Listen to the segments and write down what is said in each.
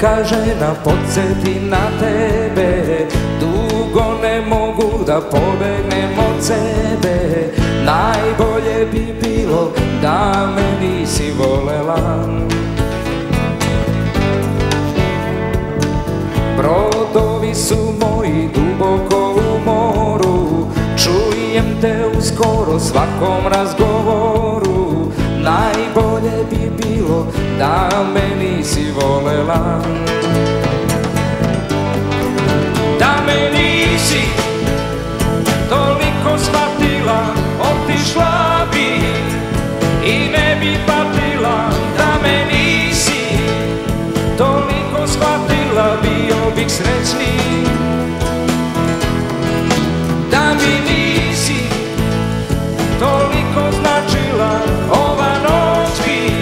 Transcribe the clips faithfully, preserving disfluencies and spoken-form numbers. kaže da podsjetim na tebe, dugo ne mogu da pobegnem od sebe. Najbolje bi bilo da me nisi volela. Brodovi su moji duboko u moru, čujem te uskoro svakom razgovoru. Najbolje bi bilo da me nisi volela. Da me nisi toliko shvatila, otišla bi i ne bi patila. Da me nisi toliko shvatila, bio bih srećni. Da mi nisi toliko značila, ova noć bi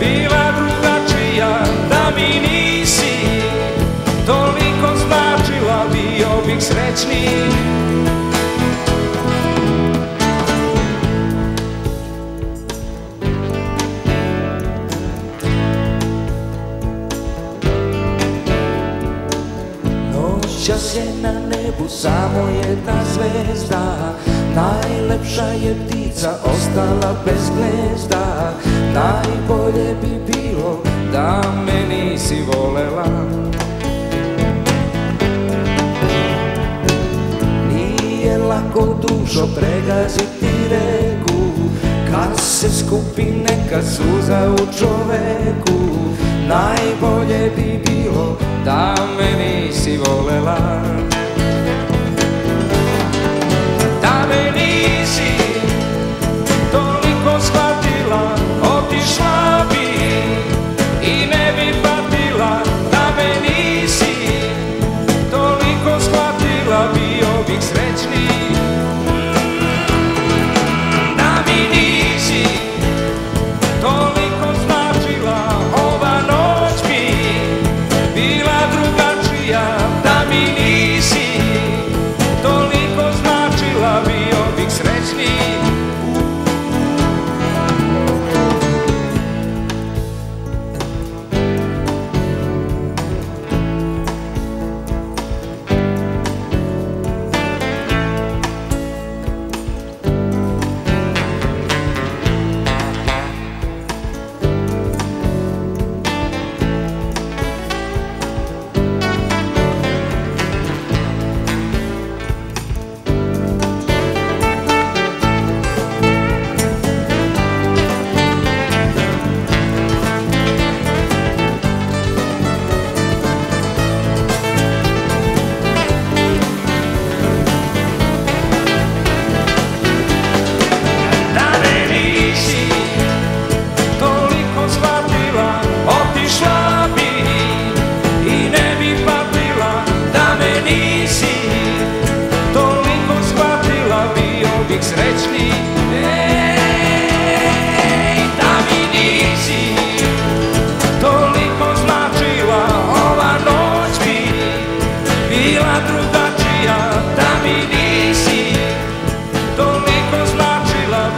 bila drugačija. Da mi nisi toliko značila, bio bih srećni. Noćas je na nebu samo jedna zvezda, najlepša je ptica ostala bez gnezda. Najbolje bi bilo da me nisi volela. Nije lako dušo pregaziti reku, kad se skupi neka suza u čoveku. Najbolje bi bilo da me nisi volela. Da me nisi toliko shvatila, otišla bi i ne bi patila. Da me nisi toliko shvatila, bio bih srećni. Da mi nisi toliko značila, ova noć bi bila drugačija. Da mi nisi toliko značila,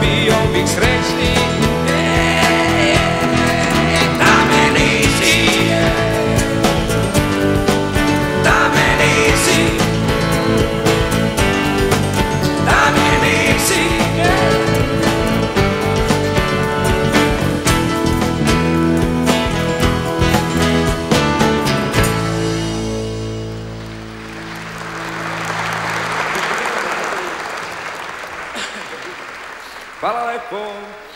bio bih srećni. Hvala lepo.